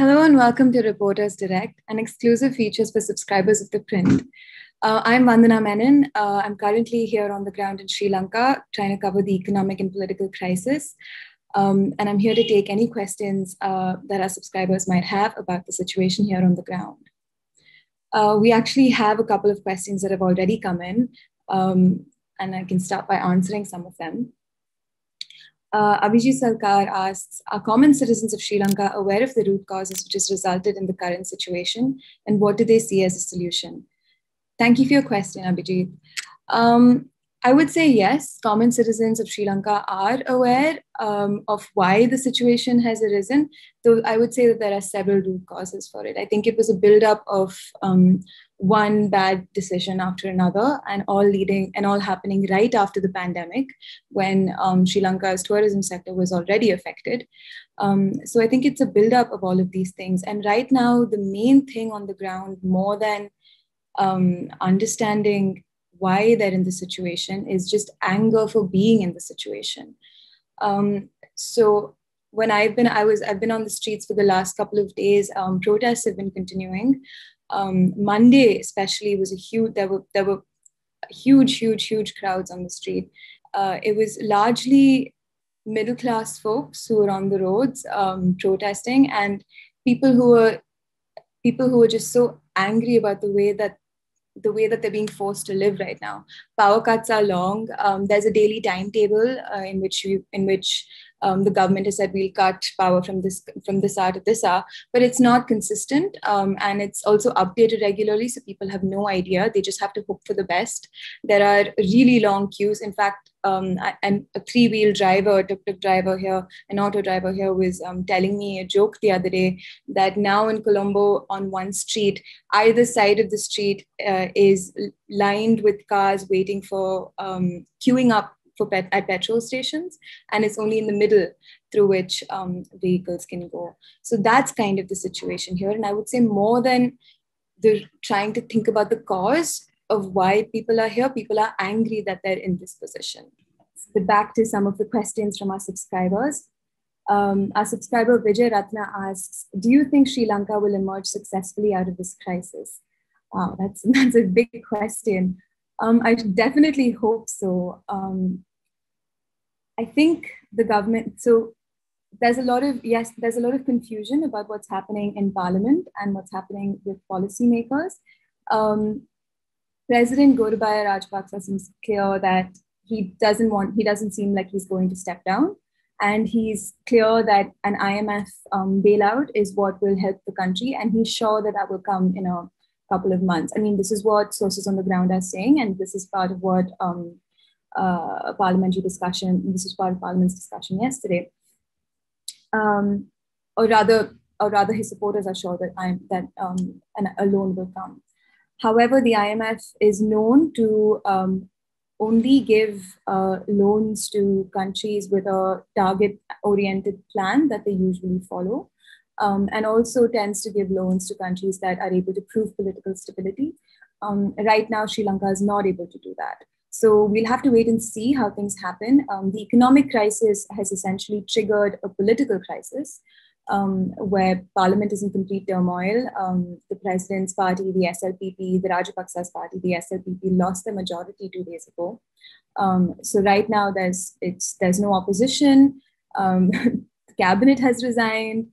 Hello and welcome to Reporters Direct, an exclusive feature for subscribers of The Print. I'm Vandana Menon. I'm currently here on the ground in Sri Lanka, trying to cover the economic and political crisis. And I'm here to take any questions that our subscribers might have about the situation here on the ground. We actually have a couple of questions that have already come in, and I can start by answering some of them. Abhijit Salkar asks, are common citizens of Sri Lanka aware of the root causes which has resulted in the current situation, and what do they see as a solution? Thank you for your question, Abhijit. I would say yes, common citizens of Sri Lanka are aware of why the situation has arisen, though I would say that there are several root causes for it. I think it was a buildup of one bad decision after another, and all happening right after the pandemic, when Sri Lanka's tourism sector was already affected. So I think it's a buildup of all of these things. And right now, the main thing on the ground, more than understanding why they're in the situation, is just anger for being in the situation. So when I've been on the streets for the last couple of days, protests have been continuing. Monday especially was there were huge crowds on the street. It was largely middle-class folks who were on the roads protesting, and people who were just so angry about the way that they're being forced to live right now. Power cuts are long. There's a daily timetable in which the government has said we'll cut power from this hour to this hour, but it's not consistent, and it's also updated regularly, so people have no idea. They just have to hope for the best. There are really long queues. In fact, a three-wheel driver, a tuk-tuk driver here, an auto driver here was telling me a joke the other day that now in Colombo, on one street, either side of the street is lined with cars waiting for queuing up at petrol stations, and it's only in the middle through which vehicles can go. So that's kind of the situation here. And I would say more than they're trying to think about the cause of why people are here, people are angry that they're in this position. So back to some of the questions from our subscribers. Our subscriber Vijay Ratna asks, do you think Sri Lanka will emerge successfully out of this crisis? Wow, that's a big question. I definitely hope so. I think the government, so there's a lot of confusion about what's happening in parliament and what's happening with policymakers. President Gotabaya Rajapaksa seems clear that he doesn't seem like he's going to step down. And he's clear that an IMF bailout is what will help the country. And he's sure that that will come in a couple of months. I mean, this is what sources on the ground are saying, and this is part of what Parliament's discussion yesterday. Or rather, his supporters are sure that a loan will come. However, the IMF is known to only give loans to countries with a target-oriented plan that they usually follow, and also tends to give loans to countries that are able to prove political stability. Right now, Sri Lanka is not able to do that. So we'll have to wait and see how things happen. The economic crisis has essentially triggered a political crisis where parliament is in complete turmoil. The president's party, the SLPP, the Rajapaksa's party, the SLPP lost their majority 2 days ago. So right now there's no opposition. The cabinet has resigned.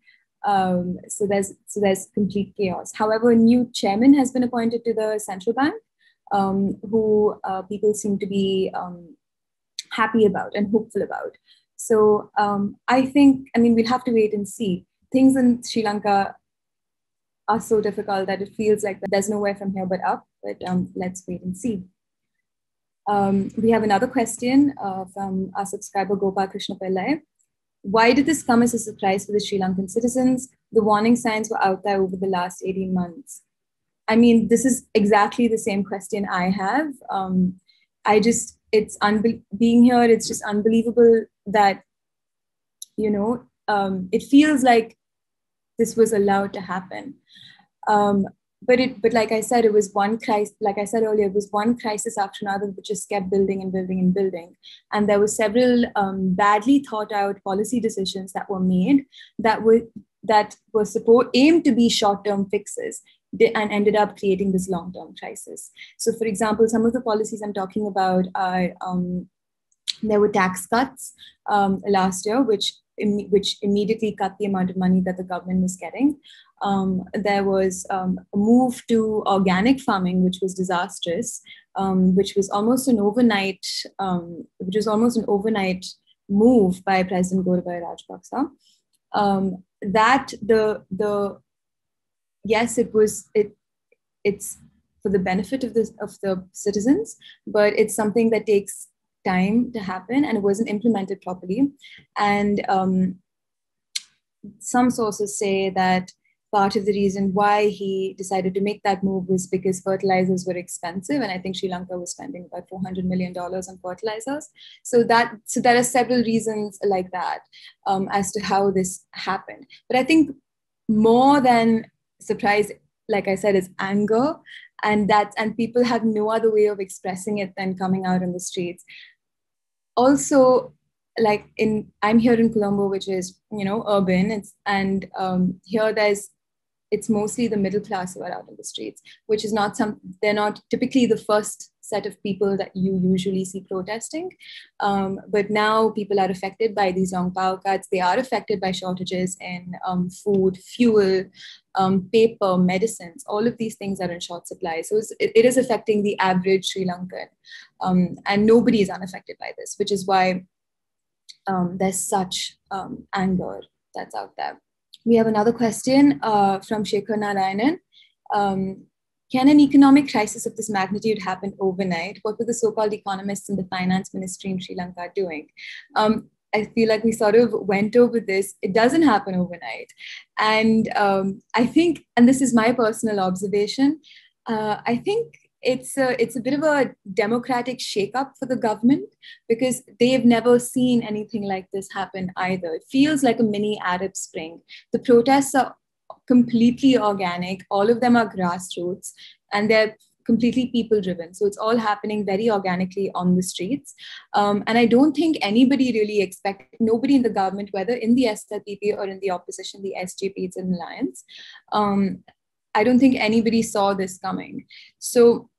So there's complete chaos. However, a new chairman has been appointed to the central bank, who people seem to be happy about and hopeful about. So I mean, we'll have to wait and see. Things in Sri Lanka are so difficult that it feels like there's nowhere from here but up, but let's wait and see. We have another question from our subscriber Gopal Krishnapillai. Why did this come as a surprise for the Sri Lankan citizens? The warning signs were out there over the last 18 months. I mean, this is exactly the same question I have. Being here, it's just unbelievable that, you know, it feels like this was allowed to happen. But like I said, it was one crisis. Like I said earlier, it was one crisis after another, which just kept building and building and building. And there were several badly thought out policy decisions that were made that were that were aimed to be short-term fixes and ended up creating this long-term crisis. So for example, some of the policies I'm talking about are, there were tax cuts last year, which immediately cut the amount of money that the government was getting. There was a move to organic farming, which was disastrous, which was almost an overnight, move by President Gotabaya Rajapaksa. Yes, it's for the benefit of the citizens, but it's something that takes time to happen, and it wasn't implemented properly. And some sources say that part of the reason why he decided to make that move was because fertilizers were expensive, and I think Sri Lanka was spending about $400 million on fertilizers. So there are several reasons like that as to how this happened. But I think more than surprise, like I said, is anger, and people have no other way of expressing it than coming out on the streets. Also, like I'm here in Colombo, which is, you know, urban, here it's mostly the middle class who are out on the streets, which is not they're not typically the first set of people that you usually see protesting. But now people are affected by these long power cuts. They are affected by shortages in food, fuel, paper, medicines. All of these things are in short supply. So it is affecting the average Sri Lankan. And nobody is unaffected by this, which is why there's such anger that's out there. We have another question from Shekhar Narayanan. Can an economic crisis of this magnitude happen overnight? What were the so-called economists in the finance ministry in Sri Lanka doing? I feel like we sort of went over this. It doesn't happen overnight. And I think this is my personal observation, I think it's a bit of a democratic shakeup for the government, because they've never seen anything like this happen either. It feels like a mini Arab Spring. The protests are completely organic. All of them are grassroots, and they're completely people driven. So it's all happening very organically on the streets. And I don't think anybody really nobody in the government, whether in the SLPP or in the opposition, the SJP, it's an alliance. I don't think anybody saw this coming. So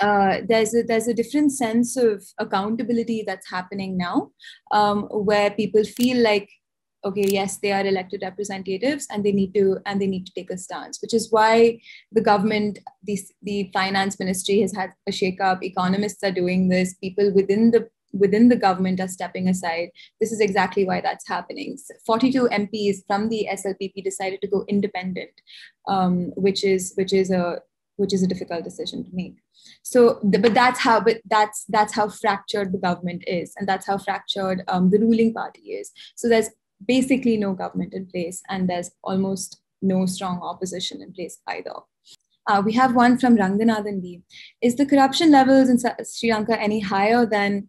there's a different sense of accountability that's happening now, where people feel like, okay, yes, they are elected representatives, and they need to take a stance, which is why the government, the finance ministry has had a shakeup. Economists are doing this. People within the government are stepping aside. This is exactly why that's happening. 42 MPs from the SLPP decided to go independent, which is a difficult decision to make. So, but that's how fractured the government is, and that's how fractured the ruling party is. So there's basically no government in place, and there's almost no strong opposition in place either. We have one from Ranganathan B. Is the corruption levels in Sri Lanka any higher than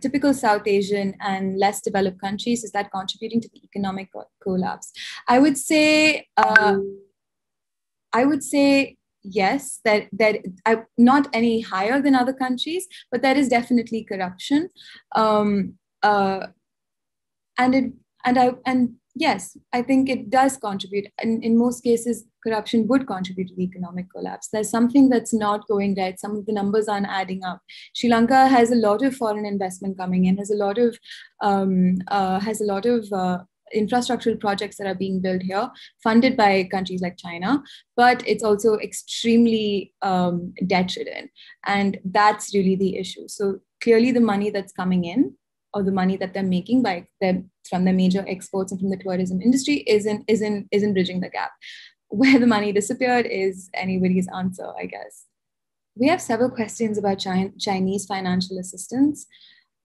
typical South Asian and less developed countries? Is that contributing to the economic collapse? I would say yes, that not any higher than other countries, but there is definitely corruption, and yes, I think it does contribute. In most cases, corruption would contribute to the economic collapse. There's something that's not going right. Some of the numbers aren't adding up. Sri Lanka has a lot of foreign investment coming in, has a lot of infrastructural projects that are being built here, funded by countries like China, but it's also extremely debt-ridden. And that's really the issue. So clearly the money that's coming in, or the money that they're making from their major exports and from the tourism industry isn't bridging the gap. Where the money disappeared is anybody's answer, I guess. We have several questions about Chinese financial assistance.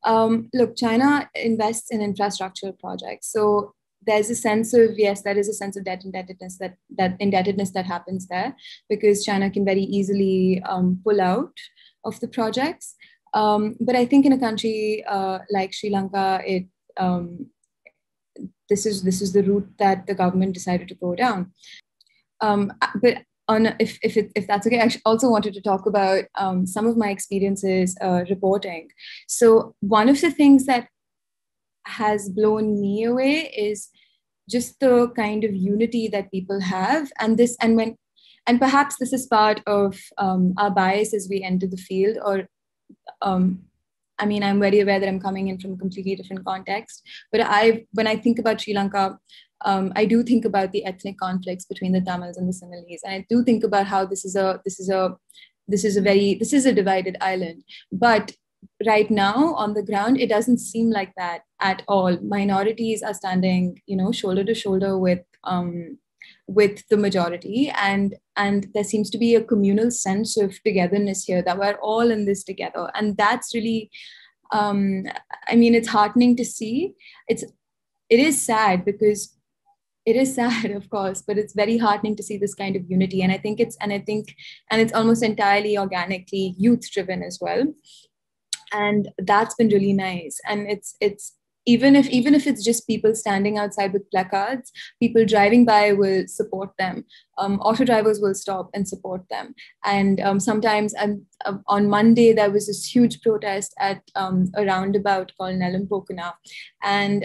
Look, China invests in infrastructural projects. So there's a sense of, yes, there is a sense of indebtedness that happens there, because China can very easily pull out of the projects. But I think in a country like Sri Lanka, this is the route that the government decided to go down. But if that's okay, I also wanted to talk about some of my experiences reporting. So one of the things that has blown me away is just the kind of unity that people have, and perhaps this is part of our bias as we enter the field, or I mean, I'm very aware that I'm coming in from a completely different context, but when I think about Sri Lanka, I do think about the ethnic conflicts between the Tamils and the Sinhalese, and I do think about how this is a divided island. But right now on the ground, it doesn't seem like that at all. Minorities are standing, shoulder to shoulder with the majority, and there seems to be a communal sense of togetherness here, that we're all in this together. And that's really, I mean, it's heartening to see. It is sad, because it is sad, of course, but it's very heartening to see this kind of unity. And I think it's almost entirely organically youth driven as well. And that's been really nice. And it's even if it's just people standing outside with placards, people driving by will support them. Auto drivers will stop and support them. And sometimes on Monday, there was this huge protest at a roundabout called Nalampokuna. And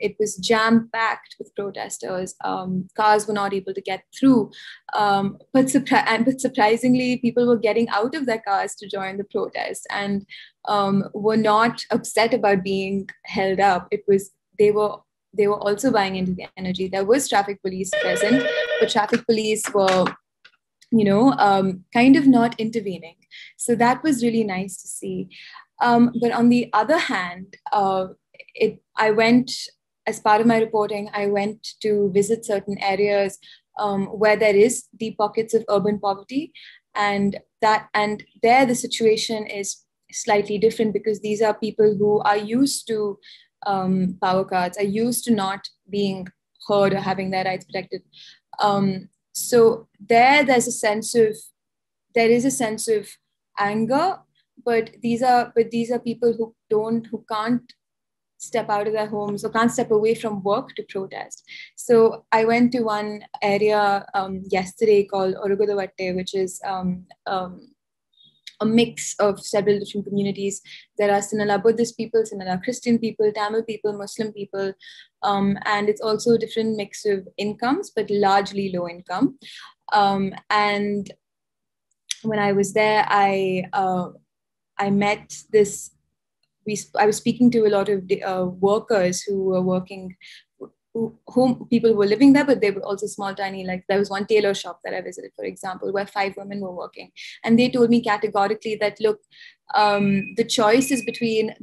it was jam-packed with protesters. Cars were not able to get through. But surprisingly, people were getting out of their cars to join the protest, and were not upset about being held up. They were also buying into the energy. There was traffic police present, but traffic police were, kind of not intervening. So that was really nice to see. But on the other hand, as part of my reporting, I went to visit certain areas where there is deep pockets of urban poverty, and there the situation is slightly different, because these are people who are used to power cuts, are used to not being heard or having their rights protected. So there is a sense of anger, but these are people who can't step out of their homes or can't step away from work to protest. So I went to one area yesterday called Orugoduwatte, which is a mix of several different communities. There are Sinhala Buddhist people, Sinhala Christian people, Tamil people, Muslim people, and it's also a different mix of incomes, but largely low income. And when I was there, I was speaking to a lot of workers who were working, whom people were living there, but they were also small, tiny, like there was one tailor shop that I visited, for example, where 5 women were working. And they told me categorically that, look, the choice is between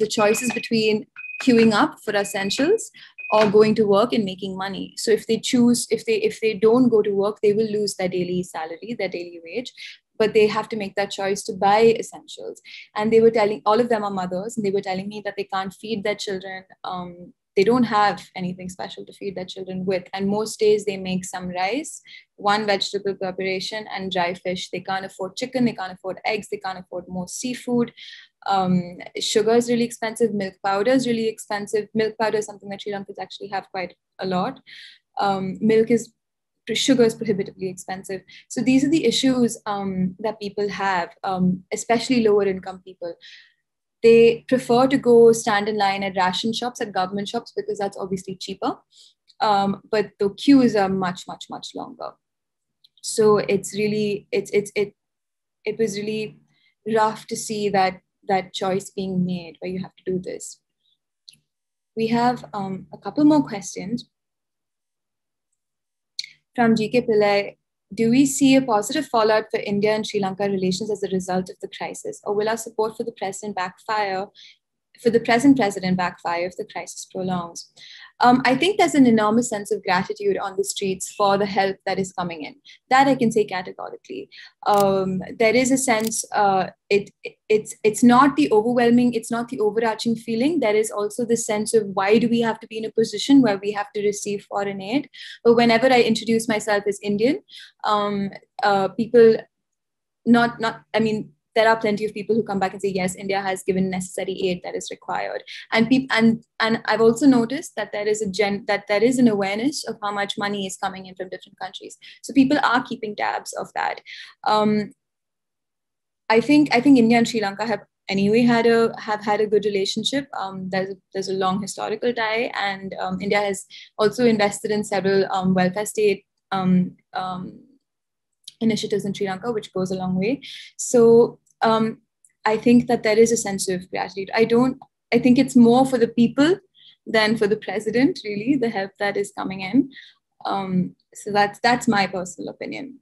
queuing up for essentials or going to work and making money. So if they don't go to work, they will lose their daily salary, their daily wage, but they have to make that choice to buy essentials. And they were telling, all of them are mothers, and they were telling me that they can't feed their children. They don't have anything special to feed their children with. And most days they make some rice, one vegetable preparation, and dry fish. They can't afford chicken, they can't afford eggs, they can't afford more seafood. Sugar is really expensive, milk powder is really expensive. Milk powder is something that Sri Lankans actually have quite a lot. Sugar is prohibitively expensive. So these are the issues that people have, especially lower income people. They prefer to go stand in line at ration shops, at government shops, because that's obviously cheaper. But the queues are much, much, much longer. So it was really rough to see that choice being made, where you have to do this. We have a couple more questions from GK Pillai. Do we see a positive fallout for India and Sri Lanka relations as a result of the crisis, or will our support for the president backfire, for the present president backfire, if the crisis prolongs? I think there's an enormous sense of gratitude on the streets for the help that is coming in. That I can say categorically. There is a sense. It's not the overarching feeling. There is also the sense of, why do we have to be in a position where we have to receive foreign aid? But whenever I introduce myself as Indian, people, there are plenty of people who come back and say, yes, India has given necessary aid that is required. And I've also noticed that there is an awareness of how much money is coming in from different countries. So people are keeping tabs of that. I think India and Sri Lanka have anyway have had a good relationship. There's a long historical tie, and India has also invested in several welfare state initiatives in Sri Lanka, which goes a long way. So I think that there is a sense of gratitude. I think it's more for the people than for the president, really, the help that is coming in. So that's my personal opinion.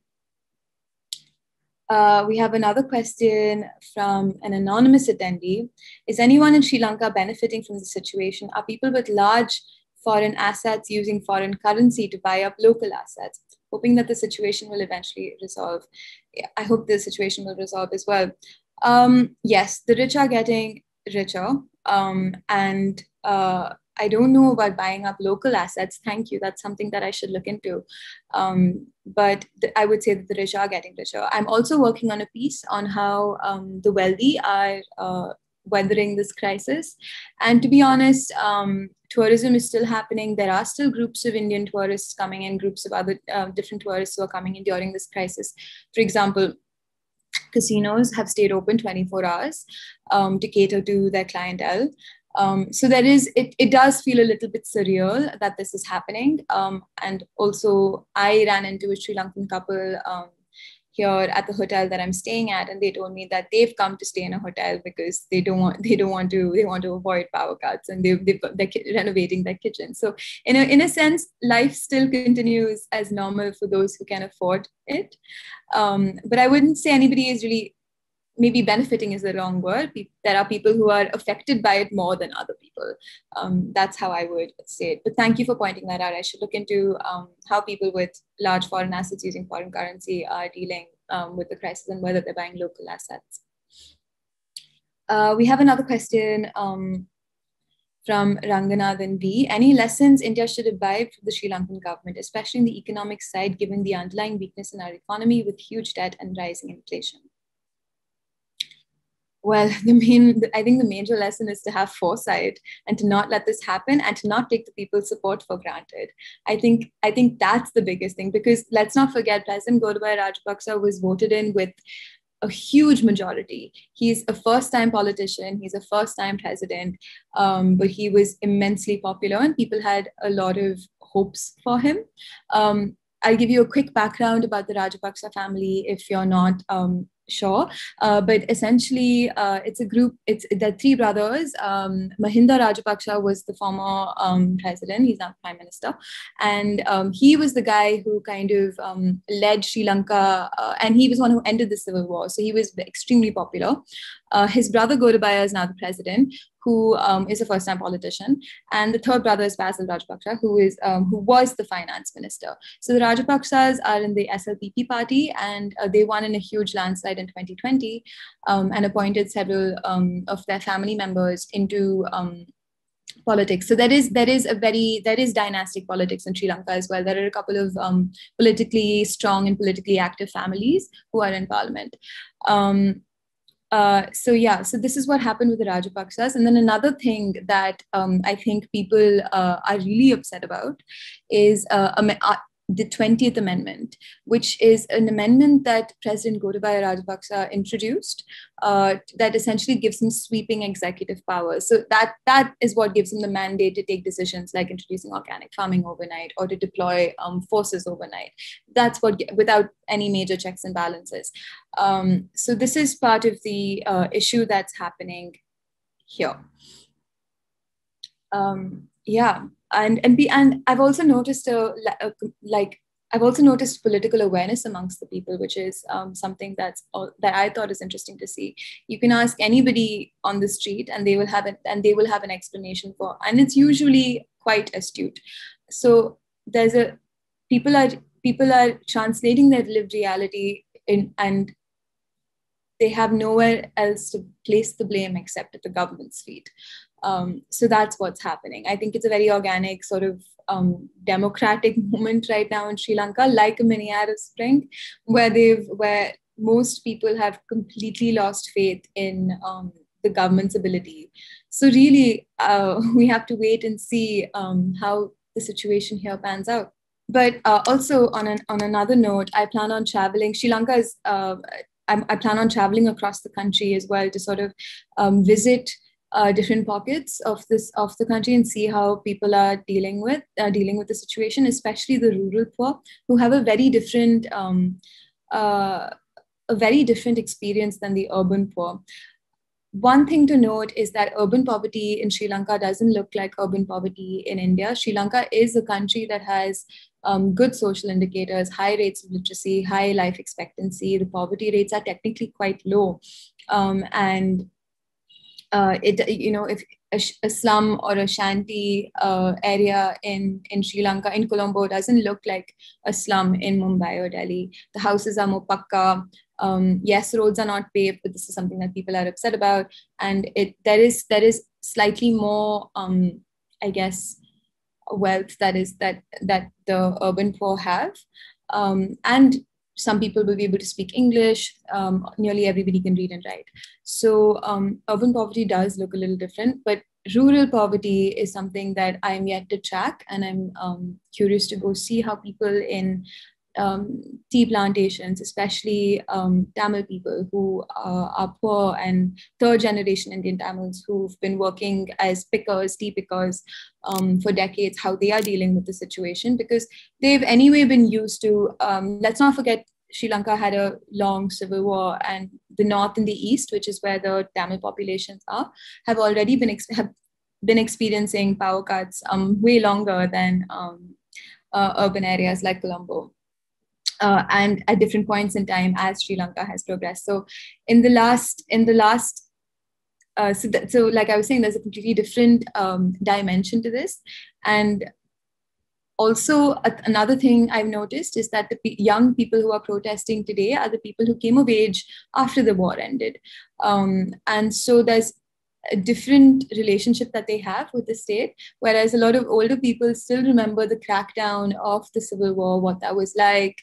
We have another question from an anonymous attendee. Is anyone in Sri Lanka benefiting from the situation? Are people with large foreign assets using foreign currency to buy up local assets, hoping that the situation will eventually resolve? Yeah, I hope the situation will resolve as well. Yes, the rich are getting richer, and I don't know about buying up local assets. Thank you. That's something that I should look into. But I would say that the rich are getting richer. I'm also working on a piece on how the wealthy are weathering this crisis. And to be honest, tourism is still happening. There are still groups of Indian tourists coming in, groups of other different tourists who are coming in during this crisis. For example, casinos have stayed open 24 hours to cater to their clientele. So there is, it does feel a little bit surreal that this is happening. And also I ran into a Sri Lankan couple here at the hotel that I'm staying at, and they told me that they've come to stay in a hotel because they want to avoid power cuts, and they're renovating their kitchen. So in a sense, life still continues as normal for those who can afford it. But I wouldn't say anybody is really, maybe benefiting is the wrong word. There are people who are affected by it more than other people. That's how I would say it. But thank you for pointing that out. I should look into how people with large foreign assets using foreign currency are dealing with the crisis, and whether they're buying local assets. We have another question from Ranganathan B. Any lessons India should imbibe from the Sri Lankan government, especially in the economic side, given the underlying weakness in our economy with huge debt and rising inflation? Well, I think the major lesson is to have foresight and to not let this happen, and to not take the people's support for granted. I think that's the biggest thing, because let's not forget, President Gotabaya Rajapaksa was voted in with a huge majority. He's a first-time politician. He's a first-time president, but he was immensely popular, and people had a lot of hopes for him. I'll give you a quick background about the Rajapaksa family if you're not sure, but essentially it's a group. There are three brothers. Mahinda Rajapaksa was the former president. He's now prime minister, and he was the guy who kind of led Sri Lanka, and he was one who ended the civil war. So he was extremely popular. His brother Gotabaya is now the president, who is a first-time politician, and the third brother is Basil Rajapaksa, who was the finance minister. So the Rajapaksas are in the SLPP party, and they won in a huge landslide in 2020, and appointed several of their family members into politics. So there is dynastic politics in Sri Lanka as well. There are a couple of politically strong and politically active families who are in parliament. So this is what happened with the Rajapaksas. And then another thing that I think people are really upset about is the 20th Amendment, which is an amendment that President Gotabaya Rajapaksa introduced that essentially gives him sweeping executive powers. So that is what gives him the mandate to take decisions like introducing organic farming overnight, or to deploy forces overnight. That's what, without any major checks and balances. So this is part of the issue that's happening here. And I've also noticed I've also noticed political awareness amongst the people, which is something that I thought is interesting to see. You can ask anybody on the street, and they will have an explanation for, and it's usually quite astute. So people are translating their lived reality in, and they have nowhere else to place the blame except at the government's feet. So that's what's happening. I think it's a very organic sort of democratic movement right now in Sri Lanka, like a mini Arab Spring, where most people have completely lost faith in the government's ability. So really, we have to wait and see how the situation here pans out. But also on another note, I plan on traveling. Sri Lanka is I plan on traveling across the country as well to sort of visit different pockets of the country and see how people are dealing with the situation, especially the rural poor, who have a very different experience than the urban poor. One thing to note is that urban poverty in Sri Lanka doesn't look like urban poverty in India. Sri Lanka is a country that has good social indicators, high rates of literacy, high life expectancy. The poverty rates are technically quite low. If a slum or a shanty area in Sri Lanka, in Colombo, doesn't look like a slum in Mumbai or Delhi. The houses are more pakka. Yes, roads are not paved, but this is something that people are upset about. And there is slightly more, wealth that the urban poor have. And some people will be able to speak English. Nearly everybody can read and write. So urban poverty does look a little different, but rural poverty is something that I'm yet to track. And I'm curious to go see how people in tea plantations, especially Tamil people who are poor and third generation Indian Tamils who've been working as pickers, tea pickers for decades, how they are dealing with the situation, because they've anyway been used to, let's not forget, Sri Lanka had a long civil war, and the north and the east, which is where the Tamil populations are, have already been experiencing power cuts way longer than urban areas like Colombo. And at different points in time as Sri Lanka has progressed. So so like I was saying, there's a completely different dimension to this. And also another thing I've noticed is that the young people who are protesting today are the people who came of age after the war ended. And so there's a different relationship that they have with the state, whereas a lot of older people still remember the crackdown of the civil war, what that was like,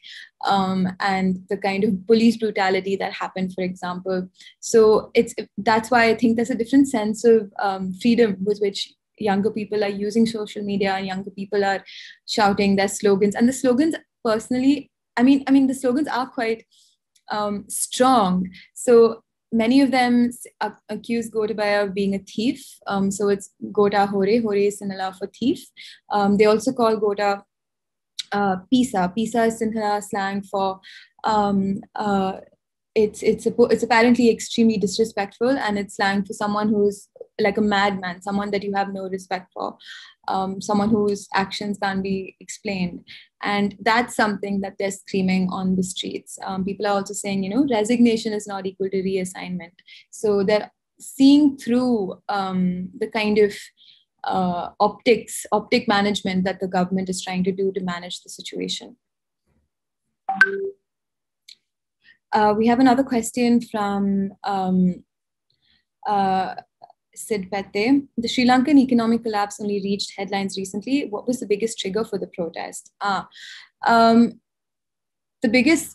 and the kind of police brutality that happened, for example. So that's why I think there's a different sense of freedom with which younger people are using social media, and younger people are shouting their slogans. And the slogans, personally, I mean, the slogans are quite strong. So many of them accuse Gotabaya of being a thief. So it's Gota Hore. Hore is Sinhala for thief. They also call Gota Pisa. Pisa is Sinhala slang for, it's apparently extremely disrespectful, and it's slang for someone who's like a madman, someone that you have no respect for, someone whose actions can't be explained. And that's something that they're screaming on the streets. People are also saying, resignation is not equal to reassignment. So they're seeing through the kind of optic management that the government is trying to do to manage the situation. We have another question from Sid Pete. The Sri Lankan economic collapse only reached headlines recently. What was the biggest trigger for the protest? The biggest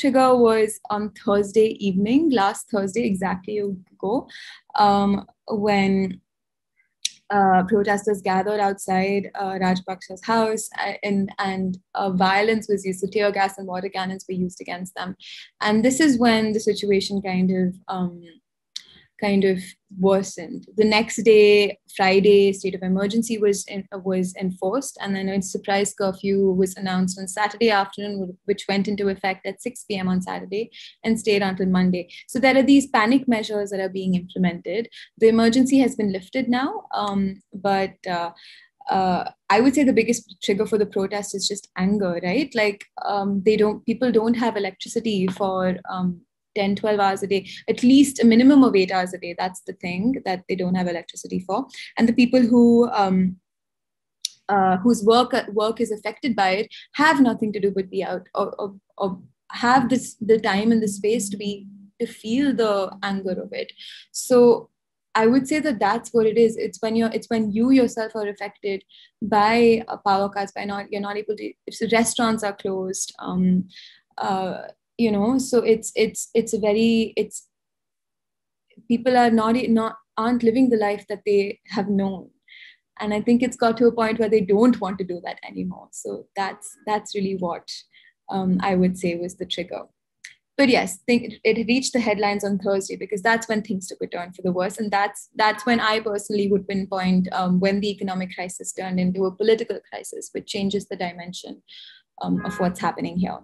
trigger was on Thursday evening, last Thursday, exactly a week ago, when protesters gathered outside Rajapaksa's house, and violence was used. So tear gas and water cannons were used against them. And this is when the situation kind of worsened. The next day, Friday, state of emergency was enforced, and then a surprise curfew was announced on Saturday afternoon, which went into effect at 6 p.m. on Saturday and stayed until Monday. So there are these panic measures that are being implemented. The emergency has been lifted now, but I would say the biggest trigger for the protest is just anger, right? Like people don't have electricity for 10, 12 hours a day, at least a minimum of 8 hours a day. That's the thing that they don't have electricity for. And the people whose work is affected by it have nothing to do but be out or have the time and the space to feel the anger of it. So I would say that that's what it is. It's when you yourself are affected by power cuts, you're not able to, if restaurants are closed, so people are aren't living the life that they have known. And I think it's got to a point where they don't want to do that anymore. So that's really what I would say was the trigger. But yes, it reached the headlines on Thursday because that's when things took a turn for the worse. And that's when I personally would pinpoint when the economic crisis turned into a political crisis, which changes the dimension of what's happening here.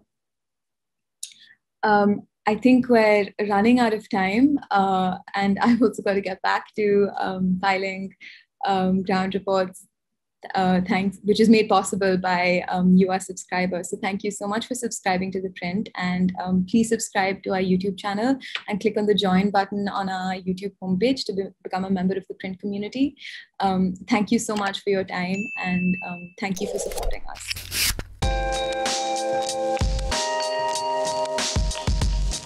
I think we're running out of time, and I've also got to get back to filing ground reports. Thanks, which is made possible by you, our subscribers. So thank you so much for subscribing to The Print, and please subscribe to our YouTube channel and click on the join button on our YouTube homepage to become a member of the Print community. Thank you so much for your time, and thank you for supporting us.